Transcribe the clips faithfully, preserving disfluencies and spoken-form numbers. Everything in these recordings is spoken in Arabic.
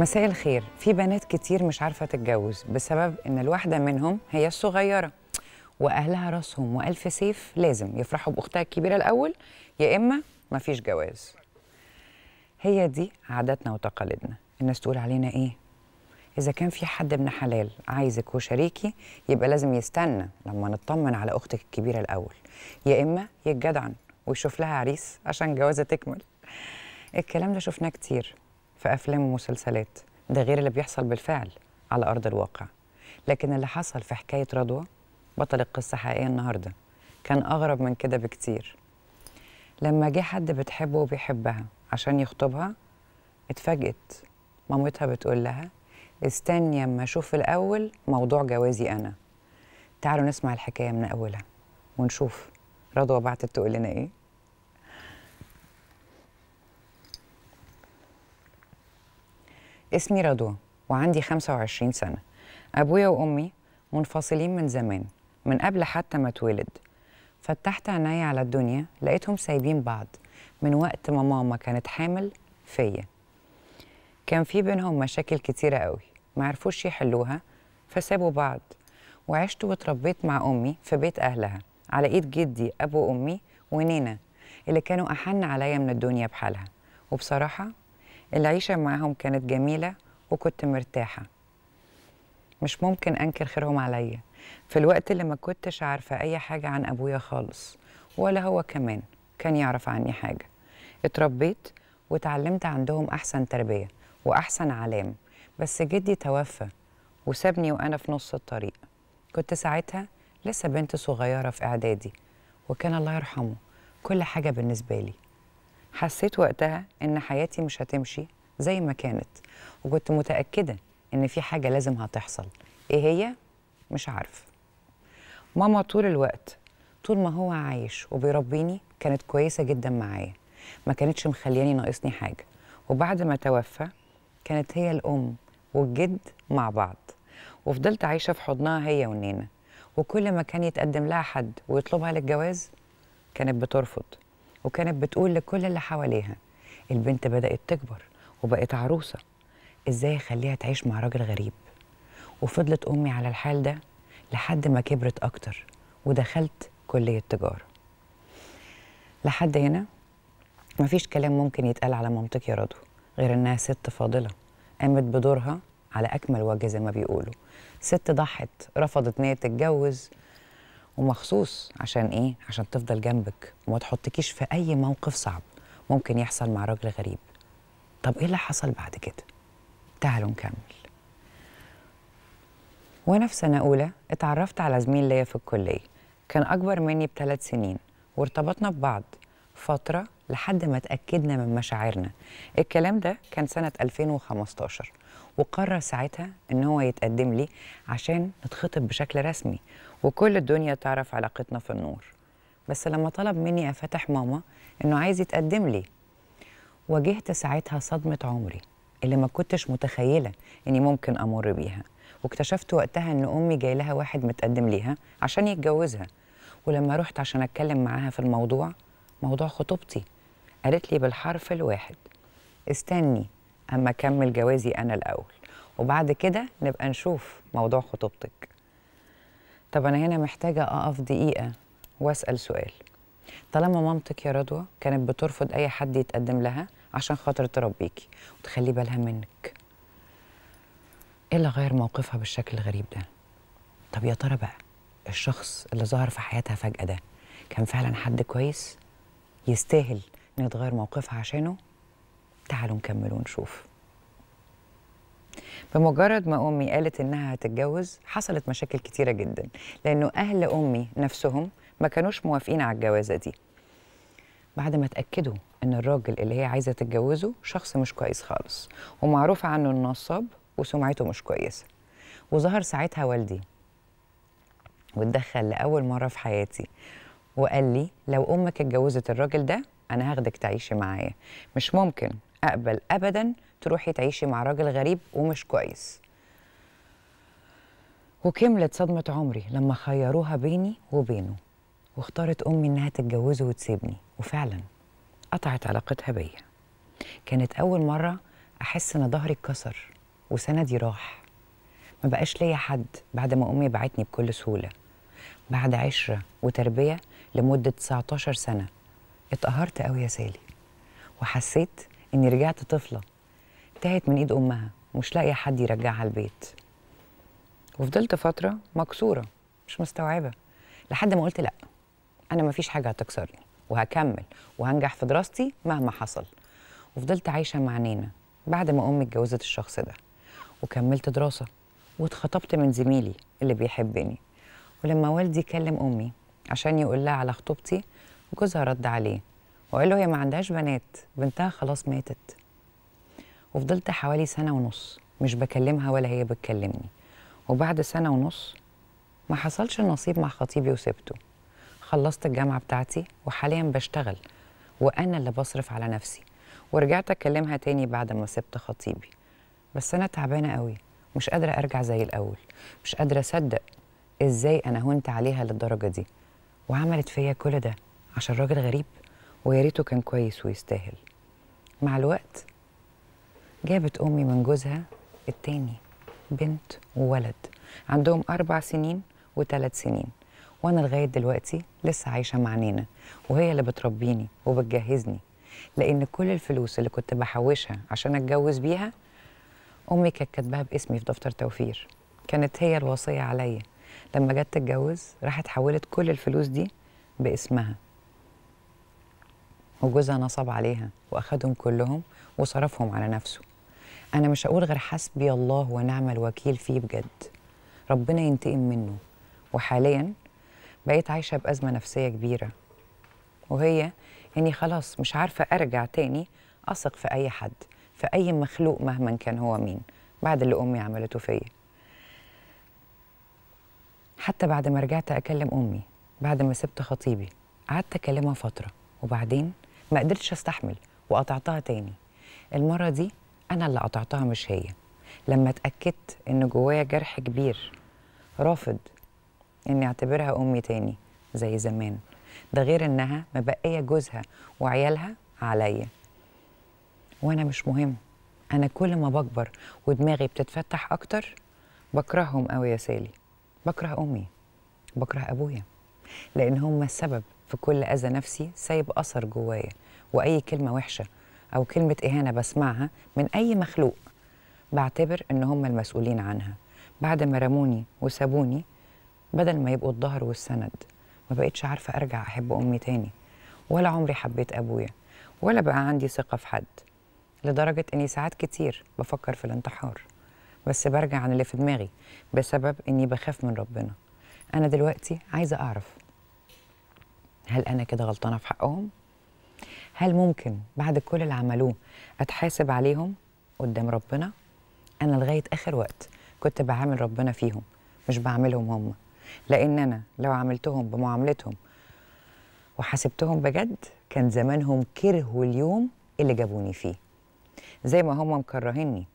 مساء الخير. في بنات كتير مش عارفة تتجوز بسبب إن الواحدة منهم هي الصغيرة وأهلها راسهم وألف سيف، لازم يفرحوا بأختها الكبيرة الأول، يا إما مفيش جواز. هي دي عاداتنا وتقاليدنا. الناس تقول علينا إيه؟ إذا كان في حد ابن حلال عايزك وشريكي يبقى لازم يستنى لما نطمن على أختك الكبيرة الأول، يا إما يتجدعن ويشوف لها عريس عشان جوازة تكمل. الكلام ده شفناه كتير في أفلام ومسلسلات، ده غير اللي بيحصل بالفعل على أرض الواقع. لكن اللي حصل في حكاية رضوى بطل القصة حقيقية النهاردة كان أغرب من كده بكتير. لما جه حد بتحبه وبيحبها عشان يخطبها، اتفاجئت مامتها بتقول لها استني اما اشوف الأول موضوع جوازي أنا. تعالوا نسمع الحكاية من أولها ونشوف رضوى بعتت تقول لنا إيه. اسمي رضوى وعندي خمسة وعشرين سنة. أبويا وأمي منفصلين من زمان، من قبل حتى ما اتولد. فتحت عينيا على الدنيا لقيتهم سايبين بعض من وقت ما ماما كانت حامل فيا. كان في بينهم مشاكل كتيرة قوي ما عرفوش يحلوها فسابوا بعض، وعشت واتربيت مع أمي في بيت أهلها على إيد جدي أبو أمي ونينا اللي كانوا أحن عليا من الدنيا بحالها. وبصراحة العيشة معهم كانت جميلة وكنت مرتاحة، مش ممكن أنكر خيرهم عليا في الوقت اللي ما كنتش عارفة أي حاجة عن أبويا خالص، ولا هو كمان كان يعرف عني حاجة. اتربيت وتعلمت عندهم أحسن تربية وأحسن علام، بس جدي توفى وسابني وأنا في نص الطريق. كنت ساعتها لسه بنت صغيرة في إعدادي، وكان الله يرحمه كل حاجة بالنسبة لي. حسيت وقتها إن حياتي مش هتمشي زي ما كانت، وكنت متأكدة إن في حاجة لازم هتحصل. إيه هي؟ مش عارفة. ماما طول الوقت طول ما هو عايش وبيربيني كانت كويسة جدا معايا، ما كانتش مخلياني ناقصني حاجة. وبعد ما توفى كانت هي الأم والجد مع بعض، وفضلت عايشة في حضنها هي والنينة. وكل ما كان يتقدم لها حد ويطلبها للجواز كانت بترفض، وكانت بتقول لكل اللي حواليها البنت بدأت تكبر وبقت عروسة، ازاي اخليها تعيش مع راجل غريب. وفضلت أمي على الحال ده لحد ما كبرت أكتر ودخلت كلية تجارة. لحد هنا مفيش كلام ممكن يتقال على مامتك يا رضوى غير إنها ست فاضلة، قامت بدورها على أكمل وجه زي ما بيقولوا. ست ضحت، رفضت إن هي تتجوز، ومخصوص عشان إيه؟ عشان تفضل جنبك وما تحطكيش في أي موقف صعب ممكن يحصل مع راجل غريب. طب إيه اللي حصل بعد كده؟ تعالوا نكمل. وأنا في سنة أولى اتعرفت على زميل ليا في الكلية، كان أكبر مني بثلاث سنين، وارتبطنا ببعض فترة لحد ما اتأكدنا من مشاعرنا. الكلام ده كان سنة ألفين وخمستاشر، وقرر ساعتها إن هو يتقدم لي عشان نتخطب بشكل رسمي وكل الدنيا تعرف علاقتنا في النور. بس لما طلب مني أفتح ماما إنه عايز يتقدم لي، واجهت ساعتها صدمة عمري اللي ما كنتش متخيلة إني ممكن أمر بيها. واكتشفت وقتها إن أمي جاي لها واحد متقدم ليها عشان يتجوزها. ولما رحت عشان أتكلم معاها في الموضوع، موضوع خطوبتي، قالت لي بالحرف الواحد استني أما أكمل جوازي أنا الأول، وبعد كده نبقى نشوف موضوع خطوبتك. طب أنا هنا محتاجة أقف دقيقة وأسأل سؤال. طالما مامتك يا رضوى كانت بترفض أي حد يتقدم لها عشان خاطر تربيكي وتخلي بالها منك، إيه اللي غير موقفها بالشكل الغريب ده؟ طب يا ترى بقى الشخص اللي ظهر في حياتها فجأة ده كان فعلا حد كويس يستاهل إن تغير موقفها عشانه؟ تعالوا نكمل ونشوف. بمجرد ما أمي قالت إنها هتتجوز حصلت مشاكل كتيرة جدا، لأنه أهل أمي نفسهم ما كانوش موافقين على الجوازة دي. بعد ما اتأكدوا إن الراجل اللي هي عايزة تتجوزه شخص مش كويس خالص، ومعروف عنه إنه نصاب وسمعته مش كويسة. وظهر ساعتها والدي واتدخل لأول مرة في حياتي وقال لي لو أمك اتجوزت الراجل ده أنا هاخدك تعيشي معايا، مش ممكن أقبل أبداً تروحي تعيشي مع راجل غريب ومش كويس. وكملت صدمة عمري لما خيروها بيني وبينه، واختارت أمي إنها تتجوزه وتسيبني، وفعلاً قطعت علاقتها بيا. كانت أول مرة احس ان ظهري اتكسر وسندي راح، ما بقاش ليا حد بعد ما امي بعتني بكل سهوله، بعد عشره وتربيه لمده تسعتاشر سنه. اتقهرت قوي يا سالي، وحسيت اني رجعت طفله تاهت من ايد امها مش لاقيه حد يرجعها البيت، وفضلت فتره مكسوره مش مستوعبه لحد ما قلت لا، انا مفيش حاجه هتكسرني وهكمل وهنجح في دراستي مهما حصل. وفضلت عايشه مع نينا بعد ما امي اتجوزت الشخص ده، وكملت دراسه واتخطبت من زميلي اللي بيحبني. ولما والدي كلم امي عشان يقول لها على خطوبتي، جوزها رد عليه وقال له هي ما عندهاش بنات، بنتها خلاص ماتت. وفضلت حوالي سنه ونص مش بكلمها ولا هي بتكلمني، وبعد سنه ونص ما حصلش النصيب مع خطيبي وسبته. خلصت الجامعه بتاعتي وحاليا بشتغل وانا اللي بصرف على نفسي، ورجعت اكلمها تاني بعد ما سبت خطيبي، بس انا تعبانه قوي مش قادره ارجع زي الاول، مش قادره اصدق ازاي انا هونت عليها للدرجه دي وعملت فيا كل ده عشان راجل غريب، ويا ريته كان كويس ويستاهل. مع الوقت جابت امي من جوزها التاني بنت وولد عندهم اربع سنين وثلاث سنين، وانا لغايه دلوقتي لسه عايشه مع نينا، وهي اللي بتربيني وبتجهزني، لان كل الفلوس اللي كنت بحوشها عشان اتجوز بيها امي كانت كاتباها باسمي في دفتر توفير، كانت هي الوصيه عليا. لما جت تتجوز راحت حولت كل الفلوس دي باسمها، وجوزها نصب عليها واخدهم كلهم وصرفهم على نفسه. انا مش هقول غير حسبي الله ونعم الوكيل فيه، بجد ربنا ينتقم منه. وحاليا بقيت عايشه بازمه نفسيه كبيره، وهي اني خلاص مش عارفه ارجع تاني اثق في اي حد، في اي مخلوق مهما كان هو مين، بعد اللي امي عملته فيا. حتى بعد ما رجعت اكلم امي بعد ما سبت خطيبي، قعدت اكلمها فتره وبعدين ما قدرتش استحمل وقطعتها تاني. المره دي انا اللي قطعتها مش هي، لما اتاكدت ان جوايا جرح كبير رافض اني اعتبرها امي تاني زي زمان، ده غير انها مبقيه جوزها وعيالها عليا، وانا مش مهم. انا كل ما بكبر ودماغي بتتفتح اكتر بكرههم قوي يا سالي، بكره امي، بكره ابويا، لان هم السبب في كل اذى نفسي سايب اثر جوايا، واي كلمه وحشه او كلمه اهانه بسمعها من اي مخلوق بعتبر ان هم المسؤولين عنها. بعد ما رموني وسابوني بدل ما يبقوا الظهر والسند، ما بقتش عارفه ارجع احب امي تاني، ولا عمري حبيت ابويا، ولا بقى عندي ثقه في حد، لدرجه اني ساعات كتير بفكر في الانتحار، بس برجع عن اللي في دماغي بسبب اني بخاف من ربنا. انا دلوقتي عايزه اعرف، هل انا كده غلطانه في حقهم؟ هل ممكن بعد كل اللي عملوه اتحاسب عليهم قدام ربنا؟ انا لغايه اخر وقت كنت بعامل ربنا فيهم مش بعاملهم هم، لان انا لو عاملتهم بمعاملتهم وحاسبتهم بجد كان زمانهم كرهوا اليوم اللي جابوني فيه، زي ما هم مكرهيني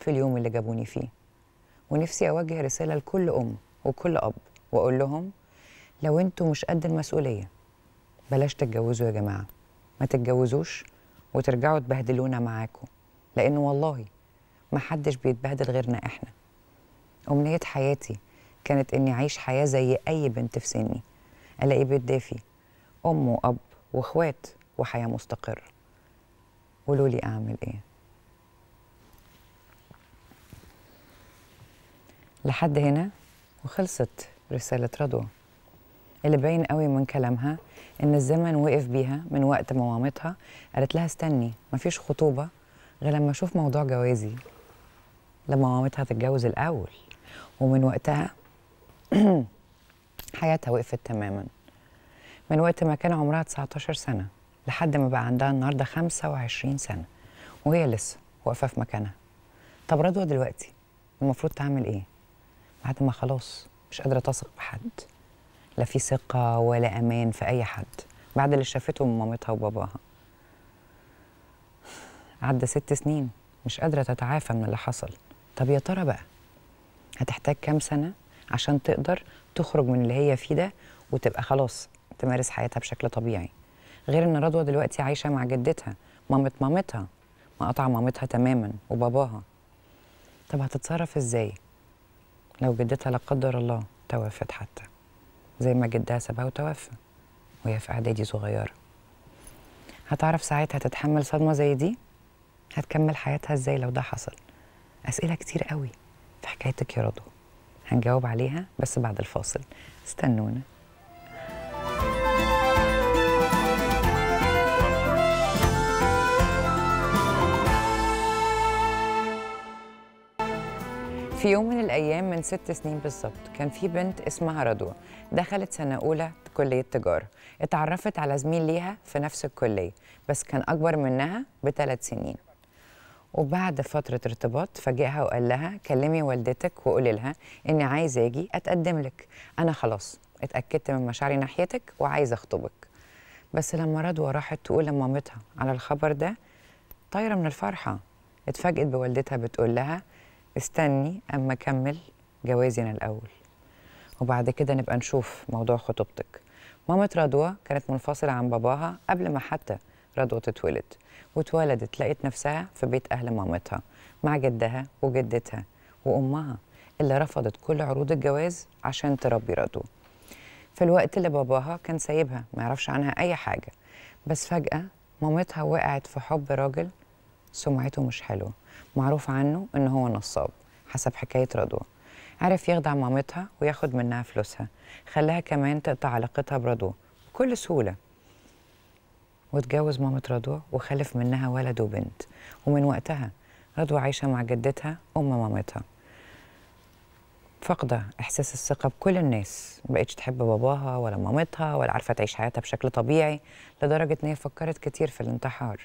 في اليوم اللي جابوني فيه. ونفسي اوجه رساله لكل ام وكل اب واقول لهم، لو انتوا مش قد المسؤوليه بلاش تتجوزوا يا جماعه، ما تتجوزوش وترجعوا تبهدلونا معاكم، لان والله ما حدش بيتبهدل غيرنا احنا. امنيه حياتي كانت اني اعيش حياه زي اي بنت في سني، الاقي بيت دافي، ام واب واخوات وحياه مستقره. قولوا لي اعمل ايه؟ لحد هنا وخلصت رساله رضوى، اللي باين قوي من كلامها ان الزمن وقف بيها من وقت ما مامتها قالت لها استني مفيش خطوبه غير لما اشوف موضوع جوازي، لما مامتها تتجوز الاول، ومن وقتها حياتها وقفت تماما. من وقت ما كان عمرها تسعتاشر سنه لحد ما بقى عندها النهارده خمسة وعشرين سنه وهي لسه واقفه في مكانها. طب رضوى دلوقتي المفروض تعمل ايه بعد ما خلاص مش قادره تثق بحد، لا في ثقه ولا امان في اي حد بعد اللي شافته من مامتها وباباها؟ عدى ست سنين مش قادره تتعافى من اللي حصل. طب يا ترى بقى هتحتاج كام سنه عشان تقدر تخرج من اللي هي فيه ده وتبقى خلاص تمارس حياتها بشكل طبيعي؟ غير ان رضوى دلوقتي عايشه مع جدتها مامه مامتها، مقاطعه مامتها تماما وباباها، طب هتتصرف ازاي لو جدتها لا قدر الله توفت، حتى زي ما جدها سابها وتوفى وهي في اعدادي صغيره؟ هتعرف ساعتها تتحمل صدمه زي دي؟ هتكمل حياتها ازاي لو ده حصل؟ اسئله كتير قوي في حكايتك يا رضوى، هنجاوب عليها بس بعد الفاصل، استنونا. في يوم من الأيام من ست سنين بالظبط كان في بنت اسمها رضوى، دخلت سنة أولى كلية تجارة، اتعرفت على زميل ليها في نفس الكلية بس كان أكبر منها بثلاث سنين، وبعد فترة ارتباط فاجئها وقال لها كلمي والدتك وقولي لها إني عايزة أجي أتقدم لك، أنا خلاص اتأكدت من مشاعري ناحيتك وعايزة أخطبك. بس لما رضوى راحت تقول لمامتها على الخبر ده طايرة من الفرحة، اتفاجئت بوالدتها بتقول لها استني أما أكمل جوازنا الأول وبعد كده نبقى نشوف موضوع خطوبتك. مامة رضوى كانت منفصلة عن باباها قبل ما حتى رضوى تتولد، واتولدت لقيت نفسها في بيت أهل مامتها مع جدها وجدتها وأمها اللي رفضت كل عروض الجواز عشان تربي رضوى، في الوقت اللي باباها كان سايبها ما يعرفش عنها أي حاجة. بس فجأة مامتها وقعت في حب راجل سمعته مش حلوة، معروف عنه إن هو نصاب حسب حكاية رضوى، عرف يخدع مامتها وياخد منها فلوسها، خلاها كمان تقطع علاقتها برضوى بكل سهولة، واتجوز مامة رضوى وخلف منها ولد وبنت. ومن وقتها رضوى عايشة مع جدتها أم مامتها، فاقدة إحساس الثقة بكل الناس، مبقتش تحب باباها ولا مامتها ولا عارفة تعيش حياتها بشكل طبيعي، لدرجة إن هي فكرت كتير في الانتحار.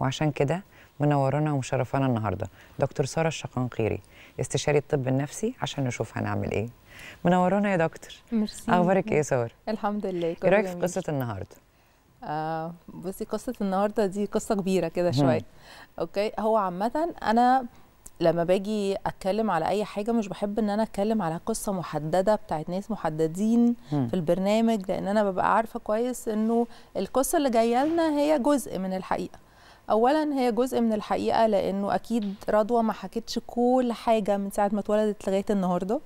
وعشان كده منورانا ومشرفانا النهارده دكتور سارة الشقنقيري استشاري الطب النفسي عشان نشوف هنعمل ايه. منورانا يا دكتور. ميرسي. اخبارك ايه يا سارة؟ الحمد لله. ايه رايك في قصه النهارده؟ آه بصي، قصه النهارده دي قصه كبيره كده شويه. اوكي، هو عامه انا لما باجي اتكلم على اي حاجه مش بحب ان انا اتكلم على قصه محدده بتاعت ناس محددين م. في البرنامج، لان انا ببقى عارفه كويس انه القصه اللي جايه لنا هي جزء من الحقيقه. اولا هي جزء من الحقيقه لانه اكيد رضوى ما حكتش كل حاجه من ساعه ما اتولدت لغايه النهارده،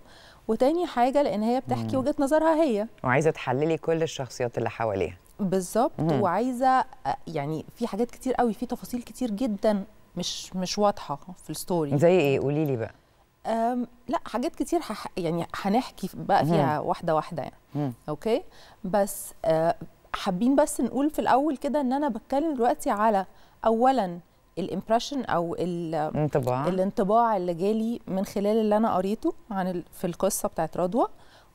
وتاني حاجه لان هي بتحكي وجهه نظرها هي، وعايزه تحللي كل الشخصيات اللي حواليها بالظبط، وعايزه يعني في حاجات كتير قوي، في تفاصيل كتير جدا مش مش واضحه في الستوري. زي ايه؟ قولي لي بقى. لا حاجات كتير هح... يعني هنحكي بقى فيها مم. واحده واحده يعني. مم. اوكي، بس حابين بس نقول في الاول كده ان انا بتكلم دلوقتي على اولا الامبريشن او الانطباع الانطباع اللي جالي من خلال اللي انا قريته عن ال... في القصه بتاعت رضوى،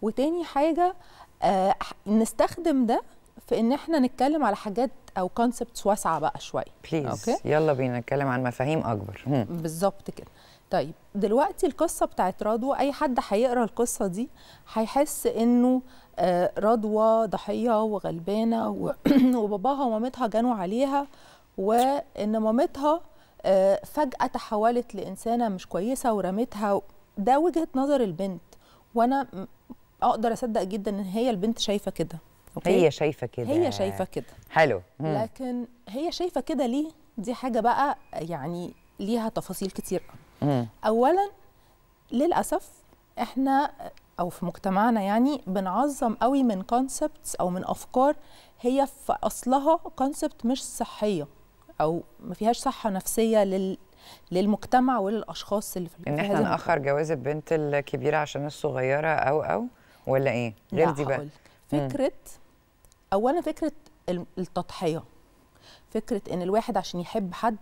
وتاني حاجه آه نستخدم ده في ان احنا نتكلم على حاجات او كونسبتس واسعه بقى شويه. بليز okay. يلا بينا نتكلم عن مفاهيم اكبر. بالظبط كده. طيب دلوقتي القصه بتاعت رضوى، اي حد هيقرا القصه دي هيحس انه آه رضوى ضحيه وغلبانه و... وباباها ومامتها جنوا عليها، وان مامتها فجأة تحولت لإنسانة مش كويسة ورمتها. ده وجهة نظر البنت، وانا اقدر اصدق جدا ان هي البنت شايفة كده. هي شايفة كده هي شايفة كده حلو. لكن هي شايفة كده ليه؟ دي حاجة بقى يعني ليها تفاصيل كتير. اولا للأسف احنا او في مجتمعنا يعني بنعظم قوي من كونسبتس او من افكار هي في اصلها كونسبت مش صحية او ما فيهاش صحه نفسيه لل... للمجتمع وللاشخاص اللي في ان احنا ناخر جواز البنت الكبيره عشان الصغيره او او ولا ايه؟ غير دي بقى فكره مم. اولا فكره التضحيه، فكره ان الواحد عشان يحب حد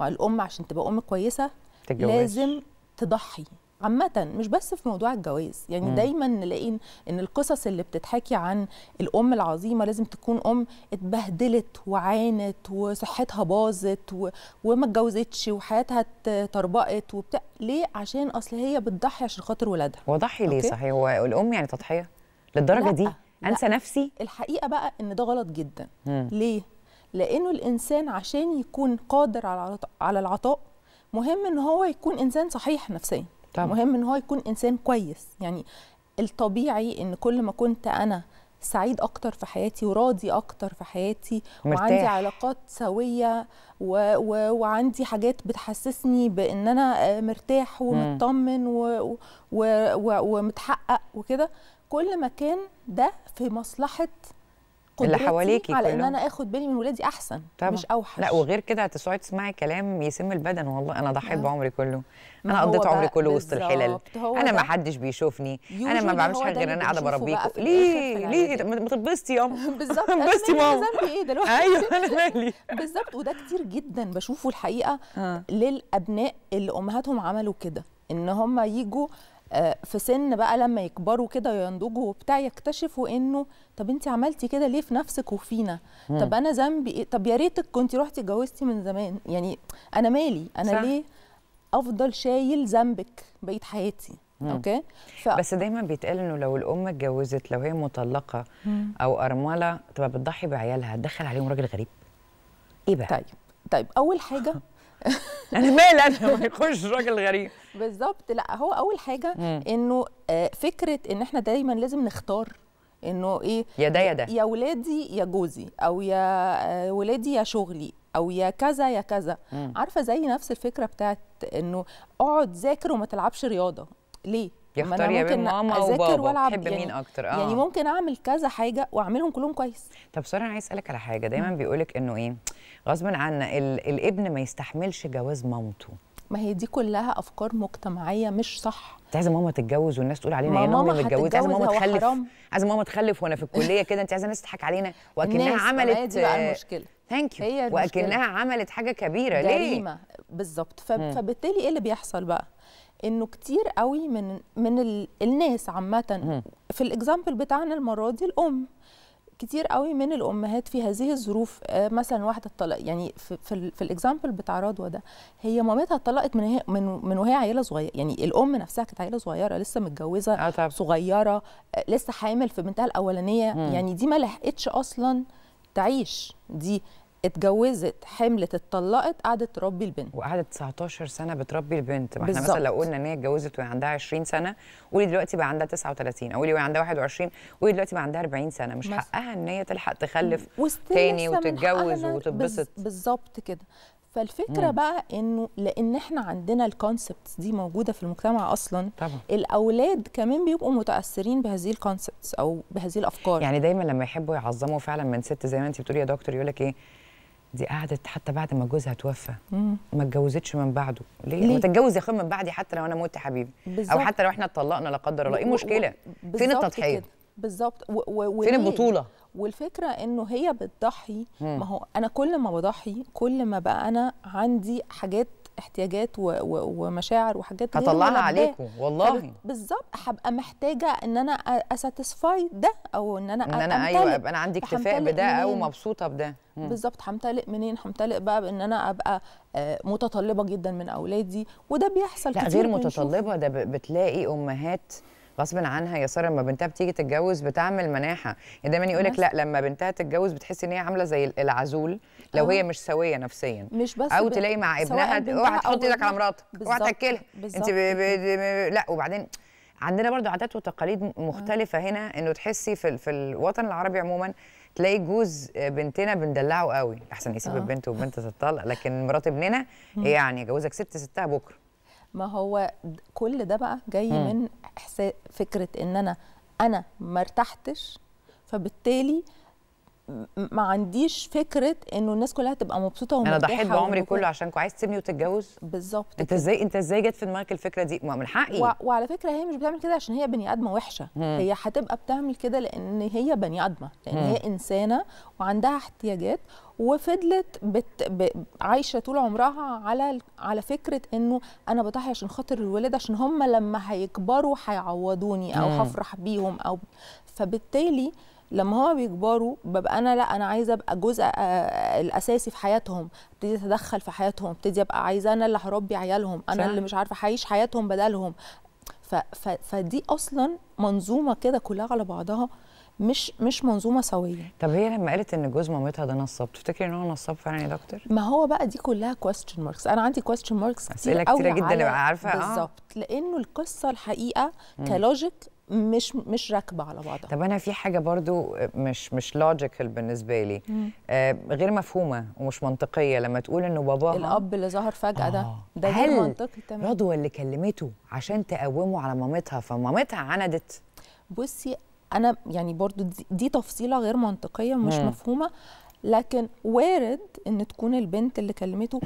والام عشان تبقى ام كويسه تتجوز. لازم تضحي عامة، مش بس في موضوع الجواز يعني. مم. دايما نلاقي ان القصص اللي بتتحكي عن الام العظيمه لازم تكون ام اتبهدلت وعانت وصحتها باظت و... وما اتجوزتش وحياتها تربقت وبتاع. ليه؟ عشان اصل هي بتضحي عشان خاطر ولادها. وضحي ليه؟ صحيح، هو الام يعني تضحيه للدرجه لا. دي انسى لا. نفسي. الحقيقه بقى ان ده غلط جدا. مم. ليه؟ لانه الانسان عشان يكون قادر على على العطاء مهم ان هو يكون انسان صحيح نفسيا. مهم ان هو يكون انسان كويس، يعني الطبيعي ان كل ما كنت انا سعيد اكتر في حياتي وراضي اكتر في حياتي مرتاح. وعندي علاقات سويه و... و... وعندي حاجات بتحسسني بان انا مرتاح ومطمن و... و... و... ومتحقق وكده. كل ما كان ده في مصلحه اللي حواليكي على كلهم. ان انا اخد بالي من ولادي احسن طبعا. مش اوحش. لا وغير كده هتسعي تسمعي كلام يسم البدن، والله انا ضحيت بعمري كله، انا قضيت عمري كله وسط الحلال، انا ما حدش بيشوفني، انا ما بعملش حاجه غير انا قاعده بربيكم. ليه ليه ما تتبسطي ياما؟ بالظبط انبسطي ماما. ايوه انا مالي بالظبط. وده كتير جدا بشوفه الحقيقه للابناء اللي امهاتهم عملوا كده، ان هم يجوا في سن بقى لما يكبروا كده وينضجوا وبتاع يكتشفوا انه طب انت عملتي كده ليه في نفسك وفينا؟ مم. طب انا ذنبي ايه؟ طب يا ريتك كنت رحتي اتجوزتي من زمان، يعني انا مالي انا صح. ليه افضل شايل ذنبك بقيت حياتي؟ مم. اوكي ف... بس دايما بيتقال انه لو الام اتجوزت، لو هي مطلقه مم. او ارمله تبقى بتضحي بعيالها، تدخل عليهم راجل غريب ايه بقى؟ طيب طيب اول حاجه انا مال انا ما يخش راجل غريب بالظبط. لا هو اول حاجه انه فكره ان احنا دايما لازم نختار انه ايه، يا ده يا ده، يا ولادي يا جوزي، او يا ولادي يا شغلي، او يا كذا يا كذا. مم. عارفه زي نفس الفكره بتاعت انه اقعد ذاكر وما تلعبش رياضه ليه؟ يختار يا بنت ماما وبابا تحب يعني مين اكتر. اه يعني ممكن اعمل كذا حاجه واعملهم كلهم كويس. طب ساره انا عايز اسالك على حاجه، دايما بيقولك انه ايه غصب عنا الابن ما يستحملش جواز مامته. ما هي دي كلها افكار مجتمعيه مش صح. انت عايزه ماما تتجوز والناس تقول علينا يا ماما متجوزه، عايزه ماما تخلف، عايزه ماما تخلف وانا في الكليه كده، انت عايزه الناس تضحك علينا واكنها عملت المشكله. ثانك يو. واكنها عملت حاجه كبيره ليه؟ بالظبط. فبالتالي ايه اللي بيحصل بقى؟ انه كتير قوي من من الناس عامه في الاكزامبل بتاعنا المره دي الام، كتير قوي من الامهات في هذه الظروف مثلا واحده اتطلق، يعني في في, في الاكزامبل بتاع رضوى ده هي مامتها اتطلقت من هي من من وهي عيله صغيره، يعني الام نفسها كانت عيله صغيره لسه متجوزه صغيره لسه حامل في بنتها الاولانيه، مم. يعني دي ما لحقتش اصلا تعيش، دي اتجوزت حملت اتطلقت قعدت تربي البنت، وقعدت تسعتاشر سنه بتربي البنت. ما احنا مثلا لو قلنا ان هي اتجوزت وهي عندها عشرين سنه، قولي دلوقتي بقى عندها تسعة وتلاتين، قولي وهي عندها واحد وعشرين، قولي دلوقتي بقى عندها أربعين سنه، مش مثل. حقها ان هي تلحق تخلف تاني وتتجوز وتتبسط. بالظبط كده. فالفكره مم. بقى انه لان احنا عندنا الكونسبتس دي موجوده في المجتمع اصلا طبعا. الاولاد كمان بيبقوا متاثرين بهذه الكونسبتس او بهذه الافكار، يعني دايما لما يحبوا يعظموا فعلا من ست زي ما انت بتقولي يا دكتور، يقول لك ايه دي قعدت حتى بعد ما جوزها توفى مم. ما اتجوزتش من بعده ليه؟ ليه؟ ما تتجوز يا اخويا من بعدي حتى لو انا مت يا حبيبي، او حتى لو احنا اتطلقنا لا قدر الله، ايه المشكله؟ فين التضحيه؟ بالظبط. فين البطوله؟ والفكره انه هي بتضحي. مم. ما هو انا كل ما بضحي كل ما بقى انا عندي حاجات احتياجات ومشاعر وحاجات هطلعها عليكم والله. بالظبط. هبقى محتاجه ان انا اساتسفاي ده، او ان انا ان انا ايوه ابقى انا عندي اكتفاء بده او مبسوطه بده. بالظبط. همتلق منين؟ همتلق بقى بان انا ابقى متطلبه جدا من اولادي، وده بيحصل كتير. لا غير متطلبه، ده بتلاقي امهات غصب عنها يا ساره لما بنتها بتيجي تتجوز بتعمل مناحه، يعني دايما يقول لك لا لما بنتها تتجوز بتحس ان هي عامله زي العزول لو أوه. هي مش سويه نفسيا، مش بس او تلاقي مع ابنها اوعى تحط ايدك على مراتك، اوعى تاكلها انت ب... ب... ب... لا. وبعدين عندنا برضو عادات وتقاليد مختلفه أوه. هنا انه تحسي في في الوطن العربي عموما تلاقي جوز بنتنا بندلعه قوي، احسن يسيب أوه. البنت وبنت تتطلق، لكن مرات ابننا يعني جوزك ست ستها بكره. ما هو كل ده بقى جاي مم. من احساس فكره ان انا انا ما ارتحتش، فبالتالي ما عنديش فكره انه الناس كلها تبقى مبسوطه ومرتاحه. انا ضحيت بعمري كله عشانكم، عايز تسيبني وتتجوز؟ بالظبط. انت ازاي انت ازاي جت في دماغك الفكره دي؟ من حقي. و... وعلى فكره هي مش بتعمل كده عشان هي بني ادمه وحشه، مم. هي هتبقى بتعمل كده لان هي بني ادمه، لان مم. هي انسانه وعندها احتياجات، وفضلت بت... ب... عايشه طول عمرها على على فكره انه انا بضحي عشان خاطر الولاد، عشان هم لما هيكبروا هيعوضوني او هفرح بيهم، او فبالتالي لما هما بيكبروا ببقى انا لا انا عايزه ابقى الجزء الاساسي في حياتهم، ابتدي اتدخل في حياتهم، ابتدي ابقى عايزه انا اللي هربي عيالهم، انا اللي مش عارفه هعيش حياتهم بدلهم. ف ف فدي اصلا منظومه كده كلها على بعضها، مش مش منظومه سويه. طب هي لما قالت ان جوز مامتها ده نصاب، تفتكري ان هو نصاب فعلا يا دكتور؟ ما هو بقى دي كلها كويستشن ماركس، انا عندي كويستشن ماركس كتير قوي، اسئله كتيره جدا اللي عارفه. بالظبط. لانه القصه الحقيقه كلوجيك مش مش راكبه على بعضها. طب انا في حاجه برضو مش مش لوجيكال بالنسبه لي، آه غير مفهومه ومش منطقيه لما تقول انه باباها الاب اللي ظهر فجاه آه. ده ده غير منطقي تماما. هل رضوى اللي كلمته عشان تقومه على مامتها فمامتها عندت؟ بصي انا يعني برضو دي, دي تفصيله غير منطقيه مش مم. مفهومه، لكن وارد ان تكون البنت اللي كلمته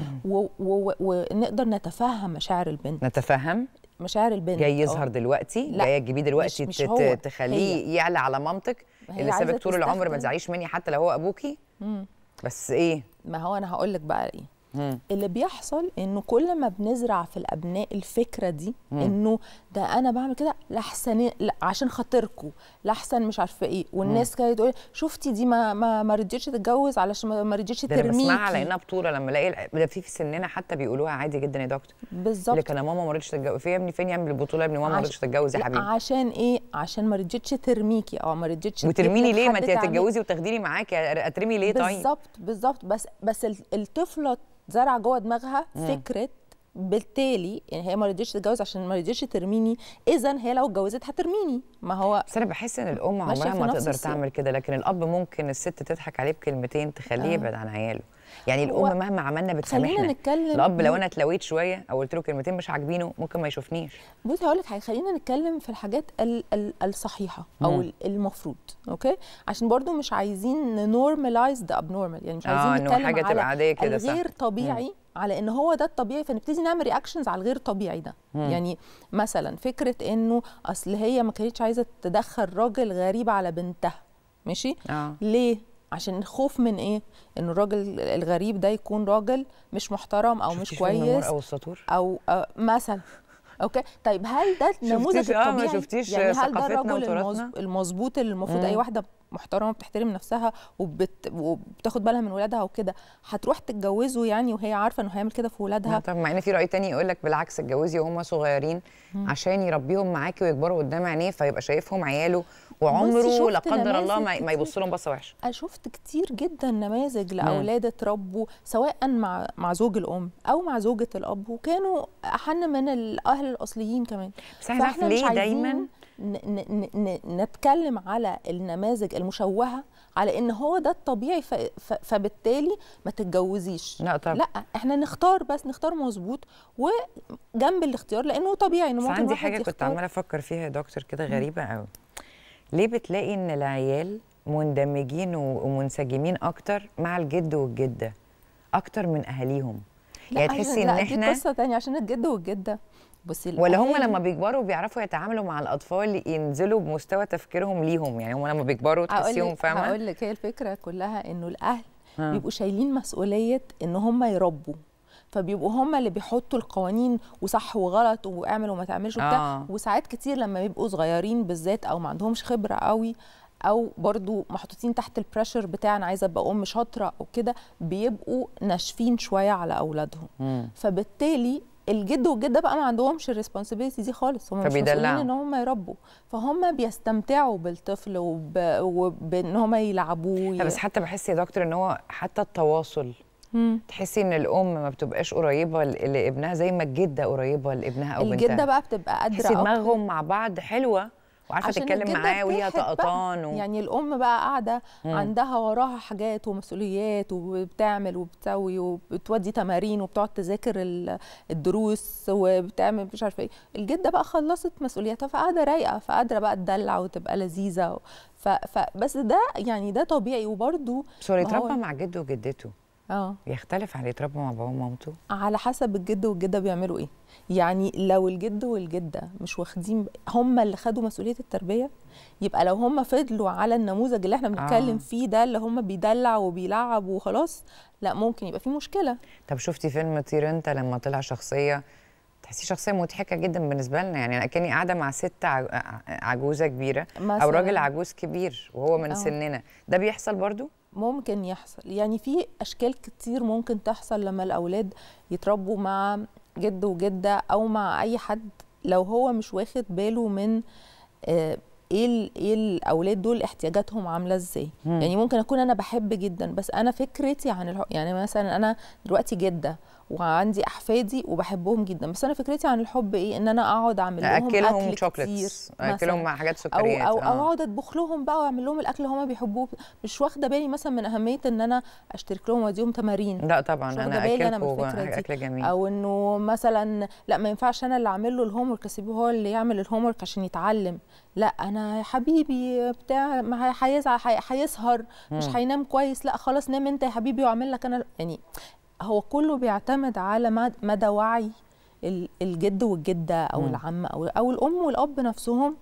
ونقدر نتفهم مشاعر البنت. نتفهم مشاعر البنت جاي يظهر أوه. دلوقتي جايه تجيبيه دلوقتي مش تت... مش تخليه يعلى على مامتك اللي سابك طول العمر، ما تزعيش مني حتى لو هو ابوكي. مم. بس ايه، ما هو انا هقول لك بقى ايه مم. اللي بيحصل انه كل ما بنزرع في الابناء الفكره دي مم. انه ده انا بعمل كده لحسن عشان خاطركم، لحسن مش عارفه ايه، والناس كانت تقول شفتي دي ما ما, ما رضيتش تتجوز علشان ما رضيتش ترميكي. ده بسمعها لانها بطوله لما الاقي ده في في سننا حتى بيقولوها عادي جدا يا دكتور. بالظبط. اللي كان ماما ما رضيتش تتجوز، في يا ابني فين يا ابني البطوله، يا ابني ماما ما رضيتش تتجوز يا حبيبي. عشان ايه؟ عشان ما رضيتش ترميكي او ما رضيتش وترميني ليه؟ ما انت هتتجوزي وتاخديني معاكي، اترمي ليه؟ طيب بالظبط بالظبط. بس بس الطفله زرع جوه دماغها مم. فكره، بالتالي يعني هي ما رضيتش تتجوز عشان ما رضيتش ترميني، اذا هي لو اتجوزت هترميني. ما هو بس انا بحس ان الام عمرها ما تقدر تعمل كده، لكن الاب ممكن الست تضحك عليه بكلمتين تخليه آه. يبعد عن عياله. يعني الام مهما عملنا بتسامحنا. خلينا نتكلم الاب لو انا اتلويت شويه او قلت له كلمتين مش عاجبينه ممكن ما يشوفنيش. بصي هقول لك حاجه، خلينا نتكلم في الحاجات ال ال الصحيحه او مم. المفروض، اوكي؟ عشان برضو مش عايزين ننورماليز ذا ابنورمال، يعني مش عايزين آه نتكلم حاجة على عادية كده الغير صح. طبيعي مم. على ان هو ده الطبيعي، فنبتدي نعمل رياكشنز على الغير طبيعي ده. مم. يعني مثلا فكره انه اصل هي ما كانتش عايزه تدخل راجل غريب على بنتها، ماشي؟ آه. ليه؟ عشان الخوف من ايه؟ ان الراجل الغريب ده يكون راجل مش محترم او مش كويس او السطور او مثلا، اوكي؟ طيب هل ده النموذج الطبيعي؟ ما شفتيش يعني هل ده الراجل المظبوط اللي المفروض اي واحده محترمه بتحترم نفسها وبت... وبتاخد بالها من ولادها وكده هتروح تتجوزه يعني وهي عارفه انه هيعمل كده في ولادها؟ طب مع ان في راي تاني يقول لك بالعكس اتجوزي وهم صغيرين مم. عشان يربيهم معاكي ويكبروا قدام عينيه، فيبقى شايفهم عياله وعمره لا قدر الله ما يبص لهم بصه وحشه. انا شفت كتير جدا نماذج لاولاد اتربوا سواء مع مع زوج الام او مع زوجه الاب وكانوا احن من الاهل الاصليين كمان. بس احنا عارفه ليه دايما نتكلم على النماذج المشوهه على ان هو ده الطبيعي فبالتالي ما تتجوزيش؟ لا طبعا، لا احنا نختار، بس نختار مظبوط وجنب الاختيار لانه طبيعي انه ممكن. عندي حاجه كنت عماله افكر فيها يا دكتور كده غريبه قوي، ليه بتلاقي ان العيال مندمجين ومنسجمين اكتر مع الجد والجده اكتر من اهاليهم؟ يعني تحسي ان احنا دي قصه ثانيه عشان الجد والجده. بصي ولا هم لما بيكبروا بيعرفوا يتعاملوا مع الاطفال ينزلوا بمستوى تفكيرهم ليهم، يعني هم لما بيكبروا تحسيهم فاهمه. هقول لك هي الفكره كلها انه الاهل ها. بيبقوا شايلين مسؤوليه ان هم يربوا، فبيبقوا هم اللي بيحطوا القوانين وصح وغلط واعمل وما تعملش وبتاع آه. وساعات كتير لما بيبقوا صغيرين بالذات او ما عندهمش خبره قوي او برضو محطوطين تحت البريشر بتاع انا عايزه ابقى ام شاطره او كده، بيبقوا ناشفين شويه على اولادهم م. فبالتالي الجد والجده بقى ما عندهمش الريسبونسبيلتي دي خالص، هم مش مسؤولين ان هم يربوا، فهم بيستمتعوا بالطفل وب... وبان هم يلعبوه. بس حتى بحس يا دكتور ان هو حتى التواصل مم. تحسي ان الام ما بتبقاش قريبه لابنها زي ما الجده قريبه لابنها او بنتها. الجده بقى بتبقى قادره تحسي دماغهم مع بعض حلوه وعارفه تتكلم معاه وليها طقطان و... يعني الام بقى قاعده عندها وراها حاجات ومسؤوليات وبتعمل وبتسوي وبتودي تمارين وبتقعد تذاكر الدروس وبتعمل مش عارفه ايه. الجده بقى خلصت مسؤولياتها فقاعده رايقه، فقادره بقى تدلع وتبقى لذيذه ف... فبس ده يعني ده طبيعي. وبرده بس هو يتربى مع جده وجدته اه يختلف عن يتربى مع باباه ومامته على حسب الجد والجده بيعملوا ايه. يعني لو الجد والجده مش واخدين هم اللي خدوا مسؤوليه التربيه، يبقى لو هم فضلوا على النموذج اللي احنا بنتكلم آه. فيه ده اللي هم بيدلع وبيلعب وخلاص، لا ممكن يبقى في مشكله. طب شفتي فيلم طير انت لما طلع شخصيه تحسي شخصيه مضحكه جدا بالنسبه لنا، يعني انا كاني قاعده مع ست عجوزه كبيره او راجل عجوز كبير وهو من آه. سننا. ده بيحصل برضو؟ ممكن يحصل، يعني في اشكال كتير ممكن تحصل لما الاولاد يتربوا مع جد وجده او مع اي حد لو هو مش واخد باله من آه ايه ايه الاولاد دول احتياجاتهم عامله ازاي. يعني ممكن اكون انا بحب جدا بس انا فكرتي عن الح... يعني مثلا انا دلوقتي جده وعندي احفادي وبحبهم جدا، بس انا فكرتي عن الحب ايه؟ ان انا اقعد اعمل لهم اكل كتير، اكلهم مع حاجات سكريات او او اقعد اطبخ لهم بقى واعمل لهم الاكل اللي هم بيحبوه، مش واخده بالي مثلا من اهميه ان انا اشترك لهم واديهم تمارين. لا طبعا انا اكلكم اكل جميل، او انه مثلا لا ما ينفعش انا اللي اعمل له الهوم ورك اسيبه هو اللي يعمل الهوم ورك عشان يتعلم، لا انا يا حبيبي بتاع ما هيزعل هيسهر مش هينام كويس، لا خلاص نام انت يا حبيبي واعمل لك انا. يعني هو كله بيعتمد على مدى وعي الجد والجده او العم او او الام والاب نفسهم،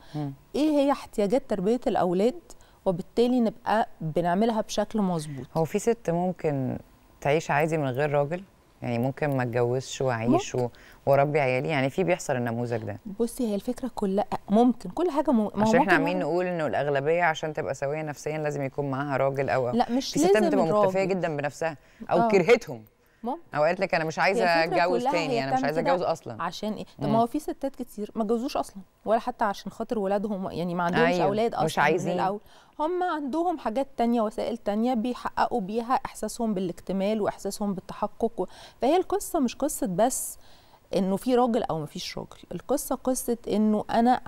ايه هي احتياجات تربيه الاولاد، وبالتالي نبقى بنعملها بشكل مظبوط. هو في ست ممكن تعيش عادي من غير راجل؟ يعني ممكن ما اتجوزش واعيش واربي عيالي؟ يعني في بيحصل النموذج ده؟ بصي هي الفكره كلها ممكن كل حاجه مو... عشان احنا عمالين نقول انه الاغلبيه عشان تبقى سويه نفسيا لازم يكون معاها راجل او او لا مش لازم، في ستات بتبقى مكتفيه جدا بنفسها او أوه. كرهتهم او قالت لك انا مش عايزه اتجوز تاني، انا مش عايزه اتجوز اصلا. عشان ايه؟ طب ما هو في ستات كتير ما اتجوزوش اصلا، ولا حتى عشان خاطر ولادهم، يعني ما عندهمش أيوه. اولاد اصلا، مش عايزين، هم عندهم حاجات تانية وسائل تانية بيحققوا بيها احساسهم بالاكتمال واحساسهم بالتحقق. فهي القصه مش قصه بس انه في راجل او ما فيش راجل، القصه قصه انه انا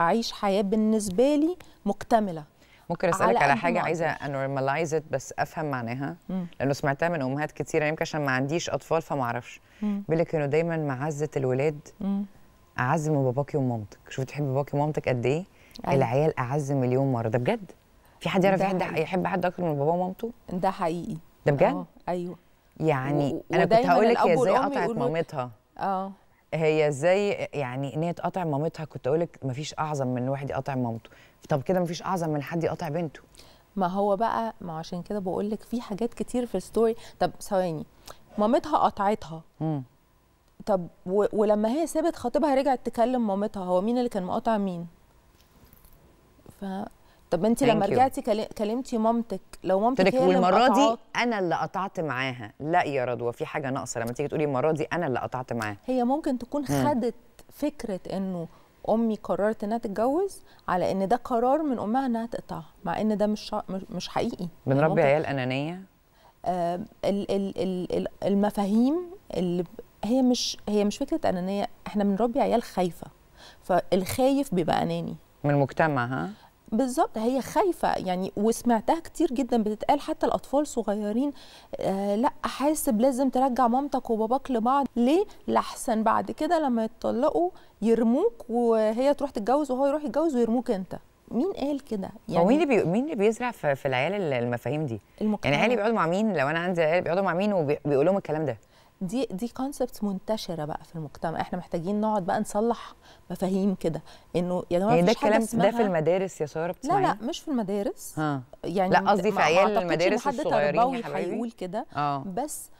اعيش حياه بالنسبه لي مكتمله. ممكن اسالك على, على حاجه عايزه انورماليزت بس افهم معناها، مم. لانه سمعتها من امهات كتير، يمكن عشان ما عنديش اطفال فما اعرفش، بيقول لك انه دايما معزه الولاد اعز من باباكي ومامتك. شوفي تحبي باباكي ومامتك قد ايه؟ العيال اعز مليون مره. ده بجد؟ في حد يعرف حد يحب حد اكتر من باباه ومامته؟ ده حقيقي، ده بجد؟ اه ايوه. يعني انا كنت هقول لك هي ازاي قطعت مامتها، اه هي ازاي يعني ان هي تقطع مامتها، كنت اقول لك مفيش اعظم من واحد يقطع مامته، طب كده مفيش اعظم من حد يقطع بنته. ما هو بقى ما عشان كده بقول لك في حاجات كتير في الستوري. طب ثواني، مامتها قطعتها، امم طب ولما هي سابت خطيبها رجعت تكلم مامتها، هو مين اللي كان مقاطع مين؟ ف طب انت لما رجعتي كلمتي مامتك، لو مامتك هي المره دي انا اللي قطعت معاها، لا يا رضوى في حاجه ناقصه لما تيجي تقولي المره دي انا اللي قطعت معاها. هي ممكن تكون خدت فكره انه امي قررت انها تتجوز على ان ده قرار من امها انها تقطعها، مع ان ده مش مش حقيقي. بنربي عيال انانيه، آه ال ال ال المفاهيم اللي هي مش هي مش فكره انانيه، احنا بنربي عيال خايفه، فالخايف بيبقى اناني من المجتمع. ها بالظبط، هي خايفه يعني، وسمعتها كتير جدا بتتقال حتى الاطفال صغيرين، آه لا حاسب لازم ترجع مامتك وباباك لبعض، ليه؟ لحسن بعد كده لما يتطلقوا يرموك وهي تروح تتجوز وهو يروح يتجوز ويرموك انت. مين قال كده؟ يعني مين اللي مين اللي بيزرع في, في العيال المفاهيم دي؟ المجتمع. يعني عيالي بيقعدوا مع مين؟ لو انا عندي عيال بيقعدوا مع مين وبيقولوا لهم الكلام ده؟ دي دي كونسبت منتشره بقى في المجتمع، احنا محتاجين نقعد بقى نصلح مفاهيم كده، انه يا جماعه مفيش حاجه اسمها ده. في المدارس يا ساره بتسمعي؟ لا لا مش في المدارس، ها يعني لا قصدي في عيال المدارس الصغيرين، ما حد تربوي هيقول كده، بس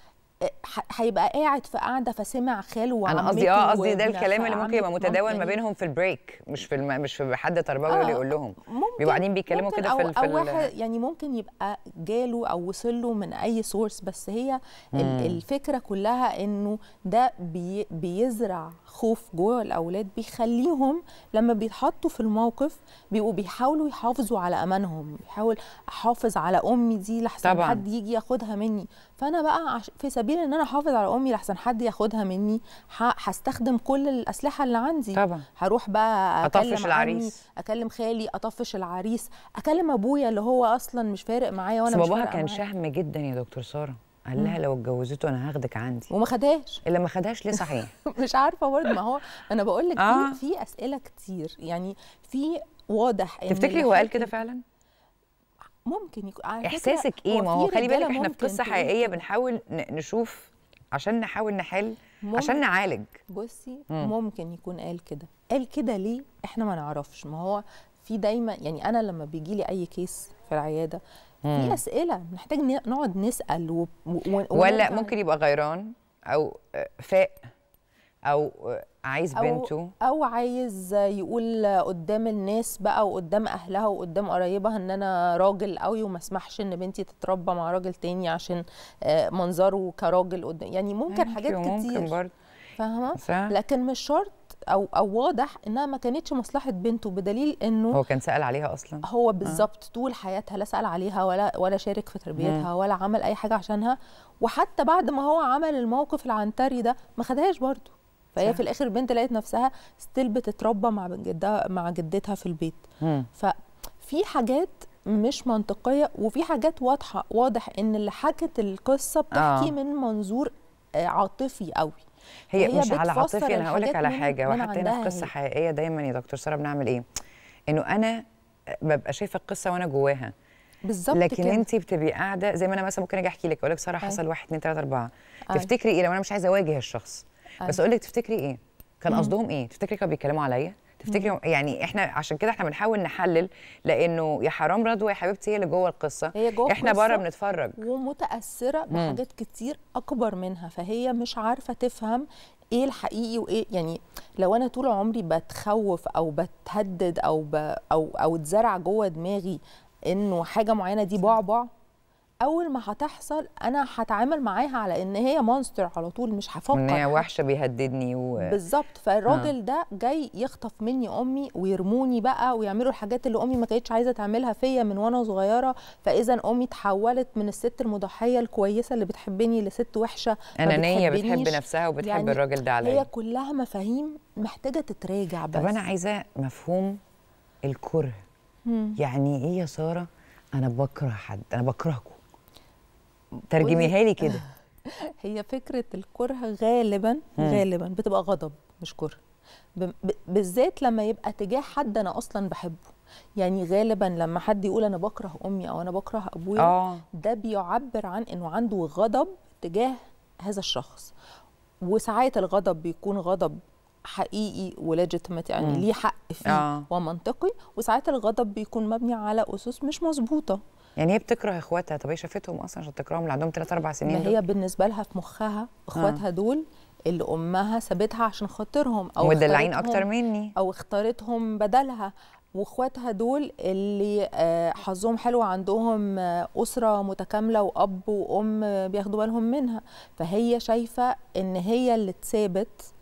هيبقى قاعد في قاعده فسمع خاله وعمته. انا قصدي اه قصدي ده الكلام اللي ممكن يبقى متداول ما بينهم في البريك، مش في الم... مش في حد تربوي آه اللي يقول لهم، بيبقوا قاعدين بيتكلموا كده في ال... او واحد يعني ممكن يبقى جاله او وصل له من اي سورس، بس هي مم. الفكره كلها انه ده بي... بيزرع خوف جوه الاولاد، بيخليهم لما بيتحطوا في الموقف بيبقوا بيحاولوا يحافظوا على امانهم، بيحاول احافظ على امي دي لحسن حد يجي ياخدها مني، فانا بقى عش... في سبيل ان انا احافظ على امي لحسن حد ياخدها مني هستخدم كل الاسلحه اللي عندي. طبعا هروح بقى اطفش العريس، اكلم خالي، اطفش العريس، اكلم ابويا اللي هو اصلا مش فارق معايا وانا مش فارق معايا. باباها كان شهم جدا يا دكتور ساره، قال لها لو اتجوزته انا هاخدك عندي، وما خدهاش. اللي ما خدهاش ليه صحيح؟ مش عارفه برضه، ما هو انا بقول لك آه. في في اسئله كتير، يعني في واضح ان تفتكري هو قال كده فعلا؟ ممكن يكون احساسك ايه؟ ما هو خلي بالك احنا في قصه حقيقيه بنحاول نشوف عشان نحاول نحل عشان نعالج. بصي مم. ممكن يكون قال كده، قال كده ليه؟ احنا ما نعرفش. ما هو في دايما يعني انا لما بيجي لي اي كيس في العياده مم. في اسئله بنحتاج نقعد نسال و... و... و... ولا ممكن يبقى غيران او فاق او عايز بنته أو, او عايز يقول قدام الناس بقى وقدام اهلها وقدام قرايبها ان انا راجل قوي وما اسمحش ان بنتي تتربى مع راجل تاني عشان منظره كراجل قدام، يعني ممكن حاجات كتير، ممكن برضه فاهمه، لكن مش شرط او او واضح انها ما كانتش مصلحه بنته، بدليل انه هو كان سأل عليها اصلا، هو بالظبط آه. طول حياتها لا سأل عليها ولا ولا شارك في تربيتها آه. ولا عمل اي حاجه عشانها، وحتى بعد ما هو عمل الموقف العنتري ده ما خدهاش برضه. فهي صح. في الاخر البنت لقيت نفسها ستيل بتتربى مع جدها مع جدتها في البيت. م. ففي حاجات مش منطقيه وفي حاجات واضحه، واضح ان اللي حكت القصه بتحكي آه. من منظور عاطفي قوي. هي مش على عاطفي. انا هقول لك على حاجه، وحتى هنا في قصه حقيقيه دايما يا دكتور ساره بنعمل ايه؟ انه انا ببقى شايفه القصه وانا جواها بالظبط، لكن انت بتبقي قاعده زي ما انا مثلا ممكن اجي احكي لك اقول لك ساره حصل واحد اتنين تلاته اربعه، تفتكري ايه لو انا مش عايزه اواجه الشخص؟ أي. بس اقول لك تفتكري ايه؟ كان قصدهم ايه؟ تفتكري كانوا بيتكلموا عليا؟ تفتكري يعني احنا عشان كده احنا بنحاول نحلل، لانه يا حرام رضوى يا حبيبتي هي اللي جوه القصه، هي جوه احنا بره بنتفرج ومتاثره بحاجات كتير اكبر منها، فهي مش عارفه تفهم ايه الحقيقي وايه. يعني لو انا طول عمري بتخوف او بتهدد او ب او او اتزرع جوه دماغي انه حاجه معينه دي بعبع، اول ما هتحصل انا هتعامل معاها على ان هي مونستر على طول، مش هفكر ان هي وحشه بيهددني و... بالظبط. فالراجل آه. ده جاي يخطف مني امي ويرموني بقى ويعملوا الحاجات اللي امي ما كانتش عايزه تعملها فيا من وانا صغيره، فاذا امي اتحولت من الست المضحيه الكويسه اللي بتحبني لست وحشه انانيه بتحب نفسها وبتحب يعني الراجل ده عليا. هي كلها مفاهيم محتاجه تتراجع. بس طب انا عايزه مفهوم الكره. مم. يعني ايه يا ساره انا بكره حد؟ انا بكرهكم. ترجميها لي كده. هي فكره الكره غالبا مم. غالبا بتبقى غضب مش كره، بالذات لما يبقى تجاه حد انا اصلا بحبه. يعني غالبا لما حد يقول انا بكره امي او انا بكره ابويا آه. ده بيعبر عن انه عنده غضب تجاه هذا الشخص، وساعات الغضب بيكون غضب حقيقي وليجيتيميت يعني مم. ليه حق فيه آه. ومنطقي، وساعات الغضب بيكون مبني على اسس مش مظبوطه. يعني هي بتكره اخواتها، طب هي شافتهم اصلا عشان تكرههم اللي عندهم تلات اربع سنين؟ ما هي بالنسبه لها في مخها اخواتها آه. دول اللي امها سابتها عشان خاطرهم او مدلعين اكتر مني او اختارتهم بدلها، واخواتها دول اللي حظهم حلو عندهم اسره متكامله واب وام بياخدوا بالهم منها، فهي شايفه ان هي اللي اتسابت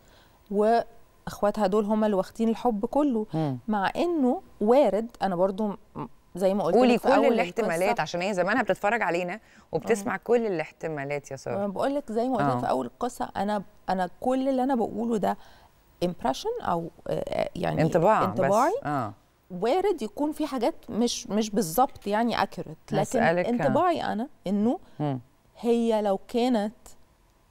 و اخواتها دول هم اللي واخدين الحب كله. م. مع انه وارد، انا برضو زي ما قلت قولي كل الاحتمالات عشان هي زمانها بتتفرج علينا وبتسمع آه. كل الاحتمالات يا ساره. انا بقول لك زي ما قلت آه. في اول القصه، انا انا كل اللي انا بقوله ده امبريشن او يعني انطباع انطباعي آه. وارد يكون في حاجات مش مش بالظبط يعني اكيوريت، لكن انطباعي انا انه م. هي لو كانت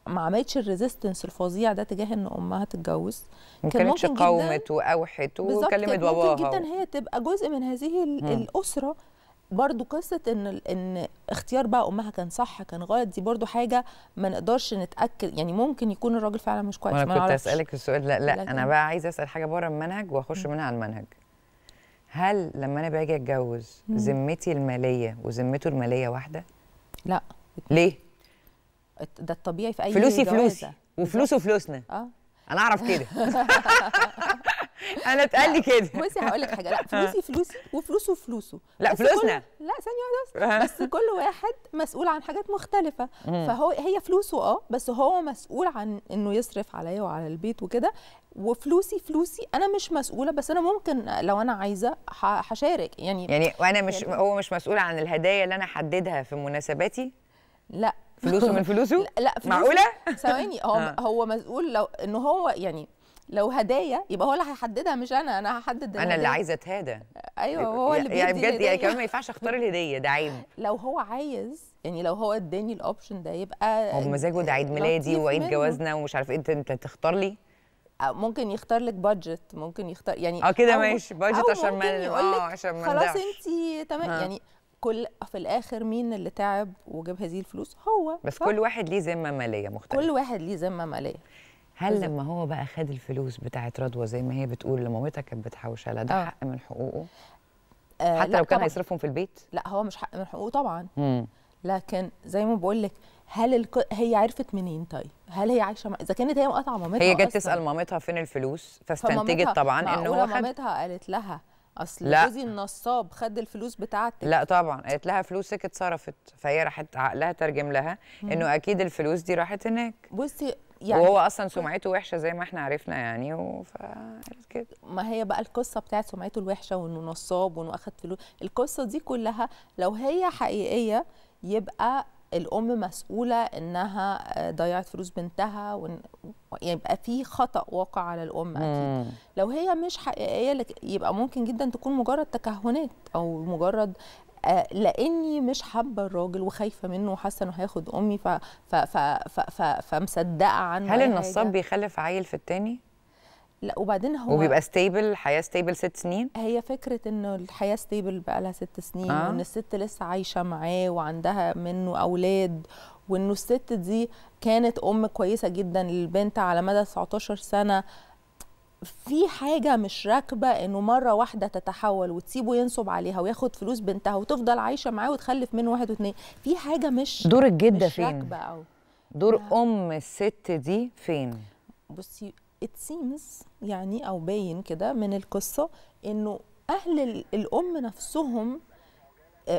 ما عملتش الريزيستنس الفظيع ده تجاه ان امها تتجوز، ما كانتش قاومت واوحت وكلمت باباها، ممكن جدا هي تبقى جزء من هذه الاسره. برضو قصه ان ان اختيار بقى امها كان صح كان غلط دي برضو حاجه ما نقدرش نتاكد، يعني ممكن يكون الراجل فعلا مش كويس. انا كنت اسالك السؤال. لا لا انا بقى عايزه اسال حاجه بره المنهج واخش منها على المنهج. هل لما انا باجي اتجوز ذمتي الماليه وذمته الماليه واحده؟ لا. ليه؟ ده الطبيعي في اي فلوسي جوازة. فلوسي وفلوسه فلوسنا. اه انا اعرف كده. انا اتقال لي كده. بصي هقول لك حاجه، لا فلوسي فلوسي وفلوسه فلوسه، لا فلوسنا كل... لا ثانيه واحده بس. بس كل واحد مسؤول عن حاجات مختلفه، فهو هي فلوسه اه بس هو مسؤول عن انه يصرف عليا وعلى البيت وكده، وفلوسي فلوسي انا مش مسؤوله، بس انا ممكن لو انا عايزه هشارك يعني يعني وانا مش يعني... هو مش مسؤول عن الهدايا اللي انا حددها في مناسباتي. لا فلوسه من فلوسه؟ لا فلوسه معقوله؟ ثواني هو آه. هو مسؤول لو ان هو يعني لو هدايا يبقى هو اللي هيحددها مش انا، انا هحدد انا اللي عايزه اتهدى. ايوه هو اللي بيدي يعني بجد يعني كمان ما ينفعش اختار الهديه، ده عيب. لو هو عايز يعني لو هو اداني الاوبشن ده يبقى هو بمزاجه، ده عيد ميلادي وعيد جوازنا ومش عارف انت انت تختار لي. ممكن يختار لك بادجت، ممكن يختار يعني اه كده ماشي بادجت عشان ما اه عشان ما خلاص انت تمام آه. يعني كل في الاخر مين اللي تعب وجاب هذه الفلوس؟ هو. بس ف... كل واحد ليه ذمه ماليه مختلفه، كل واحد ليه ذمه ماليه. هل بالزبط. لما هو بقى خد الفلوس بتاعت رضوى زي ما هي بتقول اللي مامتها كانت بتحوشها لها، ده آه. حق من حقوقه؟ آه حتى لو كان هيصرفهم في البيت؟ لا هو مش حق من حقوقه طبعا. مم. لكن زي ما بقول لك، هل الك... هي عرفت منين طيب؟ هل هي عايشه مع... اذا كانت هي مقاطعه مامتها، هي جت تسال مامتها فين الفلوس فاستنتجت طبعا ان هو خد. مامتها قالت لها اصل جوزي النصاب خد الفلوس بتاعتك؟ لا طبعا، قالت لها فلوسك اتصرفت، فهي راحت عقلها ترجم لها انه اكيد الفلوس دي راحت هناك. بصي يعني وهو اصلا سمعته وحشه زي ما احنا عرفنا يعني وف كده. ما هي بقى القصه بتاعت سمعته الوحشه وانه نصاب وانه اخد فلوس، القصه دي كلها لو هي حقيقيه يبقى الام مسؤوله انها ضيعت فلوس بنتها وان يبقى في خطا واقع على الام اكيد. مم. لو هي مش حقيقيه يبقى ممكن جدا تكون مجرد تكهنات او مجرد آه لاني مش حابه الراجل وخايفه منه وحاسه انه هياخد امي ف ف ف ف ف فمصدقه عنه. هل النصاب بيخلف عيل في التاني؟ لا وبعدين هو وبيبقى ستيبل، حياه ستيبل ست سنين؟ هي فكره انه الحياه ستيبل بقى لها ست سنين آه. وان الست لسه عايشه معاه وعندها منه اولاد وانه الست دي كانت ام كويسه جدا للبنت على مدى تسعتاشر سنة. في حاجه مش راكبه انه مره واحده تتحول وتسيبه ينصب عليها وياخد فلوس بنتها وتفضل عايشه معاه وتخلف منه واحد واثنين، في حاجه مش دور الجده مش فين؟ راكبه او دور آه. ام الست دي فين؟ بصي it seems يعني او باين كده من القصه انه اهل الام نفسهم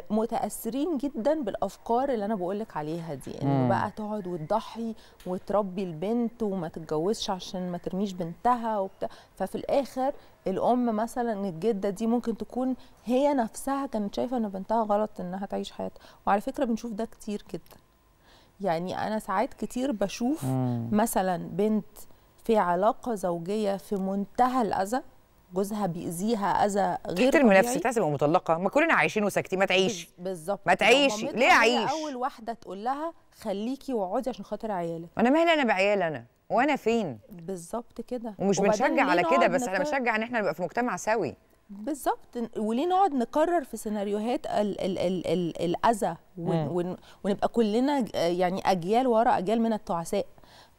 متاثرين جدا بالافكار اللي انا بقول لك عليها دي، انه بقى تقعد وتضحي وتربي البنت وما تتجوزش عشان ما ترميش بنتها وبتاع. ففي الاخر الام مثلا الجده دي ممكن تكون هي نفسها كانت شايفه ان بنتها غلط انها تعيش حياتها. وعلى فكره بنشوف ده كتير جدا، يعني انا ساعات كتير بشوف مم. مثلا بنت في علاقه زوجيه في منتهى الاذى، جوزها بيأذيها اذى غير طبيعي، تحترم نفسك، تحسب مطلقه، ما كلنا عايشين وساكتين، ما تعيش بالظبط، ما تعيش ليه اعيش؟ اول واحده تقول لها خليكي واقعدي عشان خاطر عيالك، انا مالي انا بعيالي انا وانا فين؟ بالظبط كده. ومش بنشجع على كده، بس احنا بنشجع ان احنا نبقى في مجتمع سوي. بالظبط. وليه نقعد نكرر في سيناريوهات الاذى ونبقى كلنا يعني اجيال ورا اجيال من التعساء؟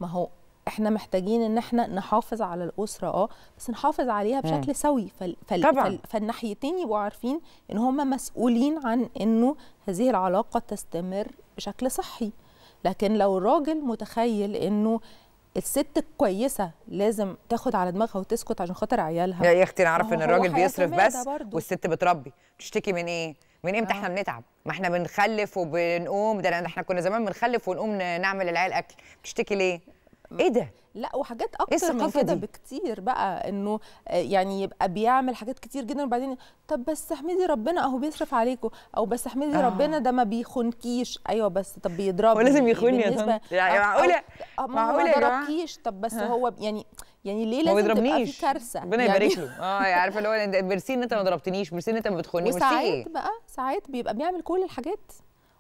ما هو احنا محتاجين ان احنا نحافظ على الاسره اه بس نحافظ عليها بشكل مم. سوي، فال... فال... فال... فالناحيتين يبقوا عارفين ان هم مسؤولين عن انه هذه العلاقه تستمر بشكل صحي. لكن لو الراجل متخيل انه الست الكويسه لازم تاخد على دماغها وتسكت عشان خاطر عيالها، يا اختي انا اعرف ان الراجل بيصرف بس والست بتربي، بتشتكي من ايه؟ من امتى آه. احنا بنتعب؟ ما احنا بنخلف وبنقوم، ده احنا كنا زمان بنخلف ونقوم نعمل العيال اكل، بتشتكي ليه؟ ايه ده؟ لا وحاجات اكتر من كده بكتير بقى، انه يعني يبقى بيعمل حاجات كتير جدا وبعدين طب بس احمدي ربنا اهو بيصرف عليكم، او بس احمدي آه. ربنا ده ما بيخونكيش. ايوه بس طب بيضربك ولازم يخوني يا طنط، يعني معقوله معقوله ما ضربكيش؟ طب بس آه. هو يعني يعني ليه لازم تبقى في كارثه؟ ربنا يبارك له. اه عارفه اللي هو ميرسي ان انت ما ضربتنيش، ميرسي ان انت ما بتخونيش. وساعات بقى ساعات بيبقى بيعمل كل الحاجات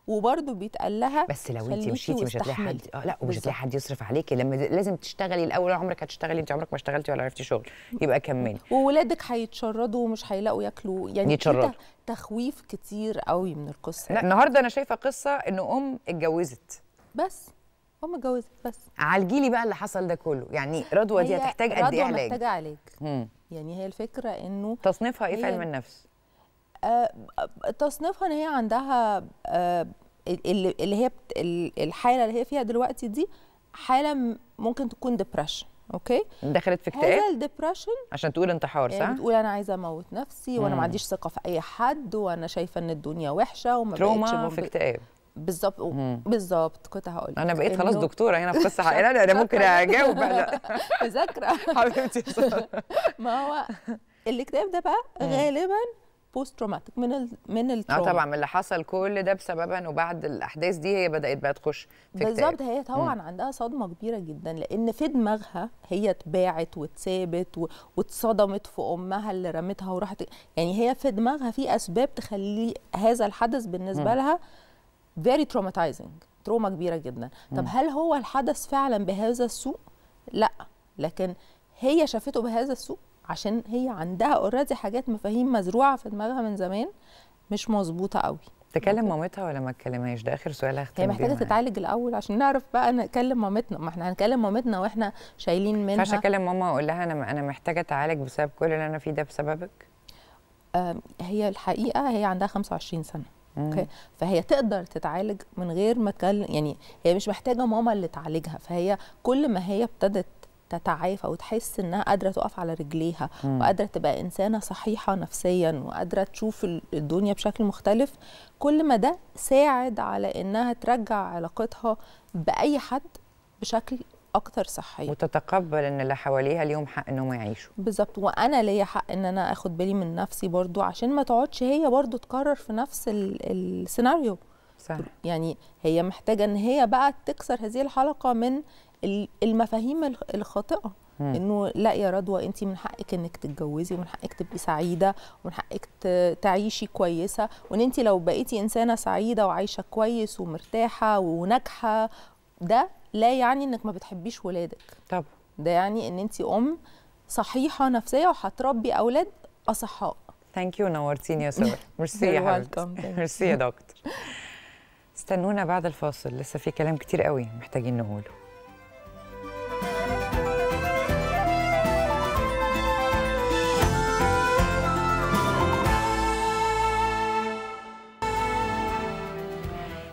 وبرضه بيتقال لها بس لو انت مشيتي مش هتلاقي حد اه لا ومش هتلاقي حد يصرف عليكي، لما لازم تشتغلي الاول. عمرك هتشتغلي انت؟ عمرك ما اشتغلتي ولا عرفتي شغل، يبقى كملي. وولادك هيتشردوا ومش هيلاقوا ياكلوا، يعني في تخويف كتير قوي من القصه. لا النهارده انا شايفه قصه ان ام اتجوزت بس ام اتجوزت بس عالجي لي بقى اللي حصل ده كله. يعني رضوى دي هتحتاج قد ايه علاج؟ رضوى محتاجه علاج. يعني هي الفكره انه تصنيفها ايه في علم النفس؟ تصنيفها ان هي عندها اللي هي الحاله اللي هي فيها دلوقتي دي حاله ممكن تكون ديبرشن. اوكي دخلت في اكتئاب. هذا الديبرشن عشان تقول انتحار صح؟ بتقول انا عايزه اموت نفسي وانا ما عنديش ثقه في اي حد وانا شايفه ان الدنيا وحشه وما بقتش ممكن... في اكتئاب. بالظبط بالظبط كنت هقول انا بقيت خلاص دكتوره هنا في قصه حقيقيه. انا انا ممكن اجاوب بقى مذاكره حبيبتي. ما هو الاكتئاب ده بقى غالبا بوست تروماتيك من ال من التروما. اه طبعا من اللي حصل كل ده بسببا وبعد الاحداث دي هي بدات بقى تخش في اكتئاب. بالظبط. هي طبعا مم. عندها صدمه كبيره جدا لان في دماغها هي اتباعت واتسابت واتصدمت في امها اللي رمتها وراحت، يعني هي في دماغها في اسباب تخلي هذا الحدث بالنسبه مم. لها فيري تروماتايزنج، تروما كبيره جدا. طب مم. هل هو الحدث فعلا بهذا السوء؟ لا، لكن هي شافته بهذا السوء عشان هي عندها اوريدي حاجات مفاهيم مزروعه في دماغها من زمان مش مظبوطه قوي. تكلم مامتها ولا ما تكلمهاش؟ ده اخر سؤال هختم بيه. هي محتاجه تتعالج الاول عشان نعرف بقى نكلم مامتنا، ما احنا هنكلم مامتنا واحنا شايلين منها. ما ينفعش اكلم ماما واقول لها انا انا محتاجه اتعالج بسبب كل اللي انا فيه ده بسببك؟ هي الحقيقه هي عندها خمسة وعشرين سنة. اوكي فهي تقدر تتعالج من غير ما تكلم، يعني هي مش محتاجه ماما اللي تعالجها. فهي كل ما هي ابتدت تتعافى وتحس انها قادره تقف على رجليها مم. وقادره تبقى انسانه صحيحه نفسيا وقادره تشوف الدنيا بشكل مختلف، كل ما ده ساعد على انها ترجع علاقتها باي حد بشكل اكتر صحيه، وتتقبل ان اللي حواليها اليوم حق انهم يعيشوا. بالظبط، وانا ليا حق ان انا اخد بالي من نفسي برضو عشان ما تقعدش هي برضو تكرر في نفس السيناريو. صح. يعني هي محتاجه ان هي بقى تكسر هذه الحلقه من المفاهيم الخاطئه، انه لا يا رضوى انت من حقك انك تتجوزي، ومن حقك تبقي سعيده، ومن حقك تعيشي كويسه، وان انت لو بقيتي انسانه سعيده وعايشه كويس ومرتاحه وناجحه ده لا يعني انك ما بتحبيش ولادك. طب ده يعني ان انت ام صحيحه نفسيه وهتربي اولاد اصحاء. ثانك يو، نورتيني يا ساره. ميرسي يا حبيبتي. ميرسي يا دكتور. استنونا بعد الفاصل، لسه في كلام كتير قوي محتاجين نقوله.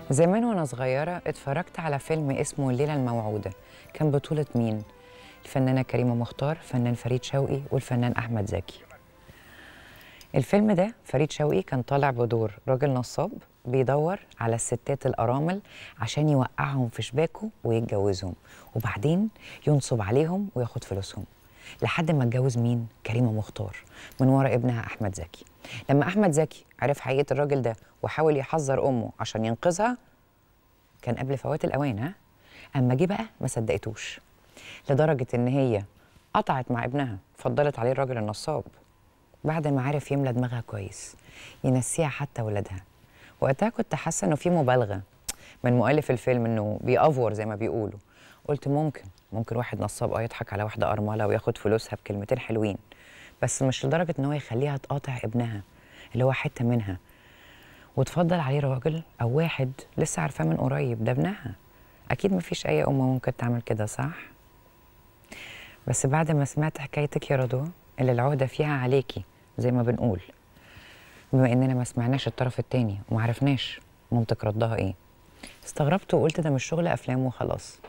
زمان وانا صغيرة اتفرجت على فيلم اسمه الليلة الموعودة، كان بطولة مين؟ الفنانة كريمة مختار، فنان فريد شوقي، والفنان أحمد زكي. الفيلم ده فريد شوقي كان طالع بدور راجل نصاب بيدور على الستات الأرامل عشان يوقعهم في شباكه ويتجوزهم، وبعدين ينصب عليهم وياخد فلوسهم، لحد ما اتجوز مين؟ كريمة مختار، من ورا ابنها أحمد زكي. لما أحمد زكي عرف حقيقة الراجل ده وحاول يحذر أمه عشان ينقذها، كان قبل فوات الأوان. ها؟ أما جه بقى ما صدقتوش، لدرجة إن هي قطعت مع ابنها، فضلت عليه الراجل النصاب بعد ما عرف يملى دماغها كويس، ينسيها حتى ولادها. وقتها كنت حاسة إنه في مبالغة من مؤلف الفيلم، إنه بيأفور زي ما بيقولوا. قلت ممكن ممكن واحد نصاب اه يضحك على واحدة أرملة وياخد فلوسها بكلمتين حلوين، بس مش لدرجة إن هو يخليها تقاطع ابنها اللي هو حتة منها، وتفضل عليه راجل أو واحد لسه عارفاه من قريب ده ابنها. أكيد مفيش أي أم ممكن تعمل كده، صح؟ بس بعد ما سمعت حكايتك يا رضوى اللي العهدة فيها عليكي زي ما بنقول، بما إننا ما سمعناش الطرف التاني وما عرفناش منطق ردها إيه، استغربت وقلت ده مش شغل أفلام وخلاص.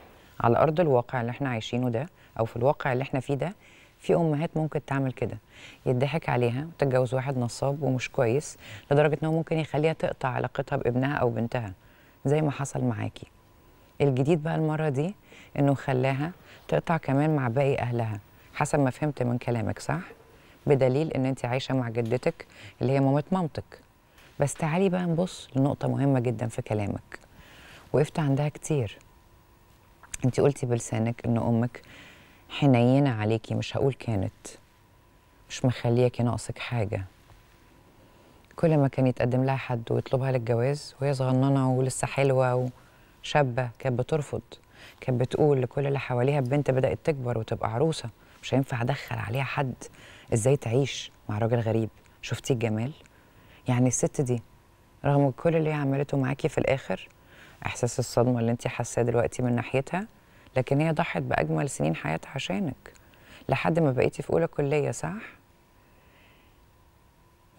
على أرض الواقع اللي إحنا عايشينه ده، أو في الواقع اللي إحنا فيه ده، في أمهات ممكن تعمل كده، يضحك عليها وتتجوز واحد نصاب ومش كويس لدرجة إنه ممكن يخليها تقطع علاقتها بابنها أو بنتها زي ما حصل معاكي. الجديد بقى المرة دي إنه خلاها تقطع كمان مع باقي أهلها، حسب ما فهمت من كلامك، صح؟ بدليل إن أنت عايشة مع جدتك اللي هي مامة مامتك. بس تعالي بقى نبص لنقطة مهمة جدا في كلامك، وقفت عندها كتير. أنت قلتي بلسانك إن أمك حنينة عليكي، مش هقول كانت، مش مخلياكي ناقصك حاجة. كل ما كان يتقدم لها حد ويطلبها للجواز وهي صغننة ولسه حلوة وشابة كانت بترفض، كانت بتقول لكل اللي حواليها البنت بدأت تكبر وتبقى عروسة، مش هينفع أدخل عليها حد، إزاي تعيش مع راجل غريب؟ شفتي الجمال؟ يعني الست دي رغم كل اللي هي عملته معاكي، في الآخر إحساس الصدمة اللي أنت حاساه دلوقتي من ناحيتها، لكن هي ضحت بأجمل سنين حياتها عشانك لحد ما بقيتي في أولى كلية، صح؟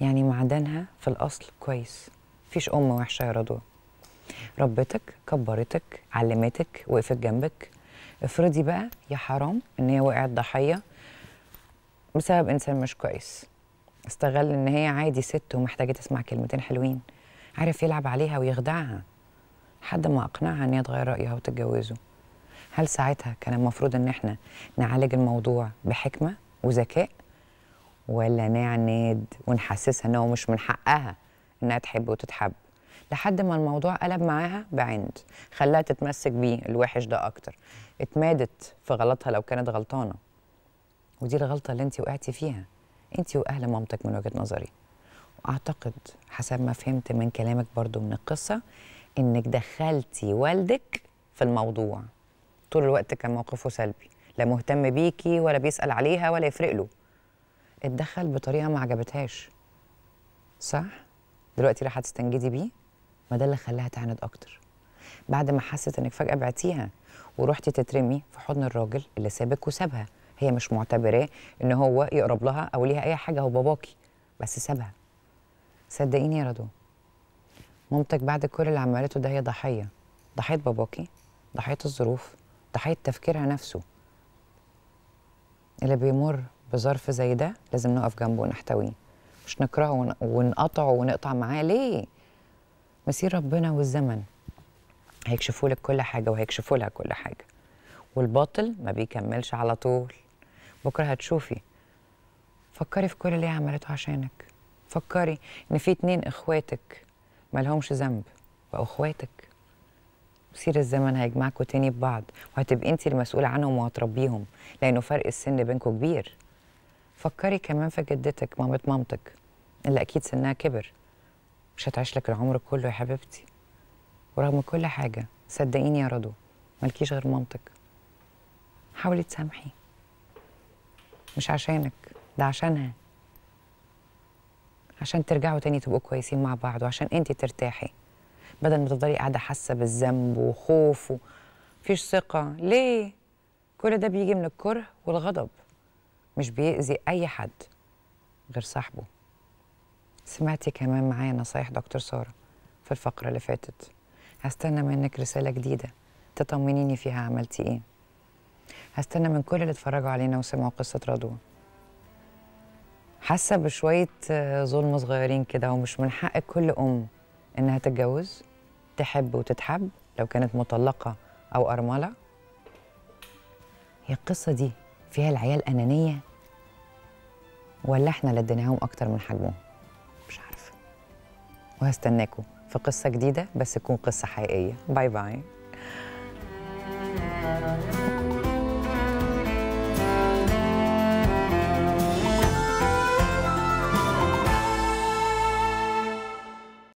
يعني معدنها في الأصل كويس، مفيش أم وحشة يا رضوى. ربتك، كبرتك، علمتك، وقفت جنبك. افرضي بقى يا حرام إن هي وقعت ضحية بسبب إنسان مش كويس، استغل إن هي عادي ست ومحتاجة تسمع كلمتين حلوين، عارف يلعب عليها ويخدعها لحد ما أقنعها إن هي تغير رأيها وتتجوزه. هل ساعتها كان المفروض إن إحنا نعالج الموضوع بحكمة وذكاء، ولا نعند ونحسسها إنه مش من حقها إنها تحب وتتحب، لحد ما الموضوع قلب معاها بعند، خلاها تتمسك بيه الوحش ده أكتر، اتمادت في غلطها لو كانت غلطانة. ودي الغلطة اللي أنت وقعتي فيها، أنت وأهل مامتك من وجهة نظري. وأعتقد حسب ما فهمت من كلامك برضو من القصة، إنك دخلتي والدك في الموضوع. طول الوقت كان موقفه سلبي، لا مهتم بيكي ولا بيسأل عليها ولا يفرق له. اتدخل بطريقة ما عجبتهاش، صح؟ دلوقتي راح تستنجدي بيه، ما ده اللي خلاها تعاند أكتر. بعد ما حست إنك فجأة بعتيها ورحتي تترمي في حضن الراجل اللي سابك وسابها، هي مش معتبراه إن هو يقرب لها أو ليها أي حاجة، هو باباكي، بس سابها. صدقيني يا رضوى، مامتك بعد كل اللي عملته ده هي ضحية، ضحية باباكي، ضحية الظروف، ضحية تفكيرها نفسه. اللي بيمر بظرف زي ده لازم نقف جنبه ونحتويه، مش نكرهه ونقطعه ونقطع معاه. ليه؟ مسير ربنا والزمن هيكشفوا لك كل حاجة وهيكشفوا لها كل حاجة، والباطل ما بيكملش على طول. بكره هتشوفي، فكري في كل اللي هي عملته عشانك، فكري ان في اتنين اخواتك ما لهمش ذنب بقوا اخواتك، وسير الزمن هيجمعكوا تاني ببعض، وهتبقي انت المسؤوله عنهم وهتربيهم، لانه فرق السن بينكوا كبير. فكري كمان في جدتك مامة مامتك اللي اكيد سنها كبر، مش هتعيش لك العمر كله يا حبيبتي، ورغم كل حاجه صدقيني يا رضو مالكيش غير مامتك. حاولي تسامحي، مش عشانك ده عشانها، عشان ترجعوا تاني تبقوا كويسين مع بعض، وعشان انتي ترتاحي بدل ما تفضلي قاعده حاسه بالذنب وخوف ومفيش ثقه. ليه؟ كل ده بيجي من الكره والغضب، مش بيأذي اي حد غير صاحبه. سمعتي كمان معايا نصايح دكتور ساره في الفقره اللي فاتت، هستنى منك رساله جديده تطمنيني فيها عملتي ايه. هستنى من كل اللي اتفرجوا علينا وسمعوا قصه رضوى. حاسه بشويه ظلم صغيرين كده، ومش من حق كل ام انها تتجوز تحب وتتحب لو كانت مطلقه او ارمله. هي القصه دي فيها العيال انانيه ولا احنا اللي اديناهم اكتر من حجمهم؟ مش عارفه. وهستناكم في قصه جديده، بس تكون قصه حقيقيه. باي باي.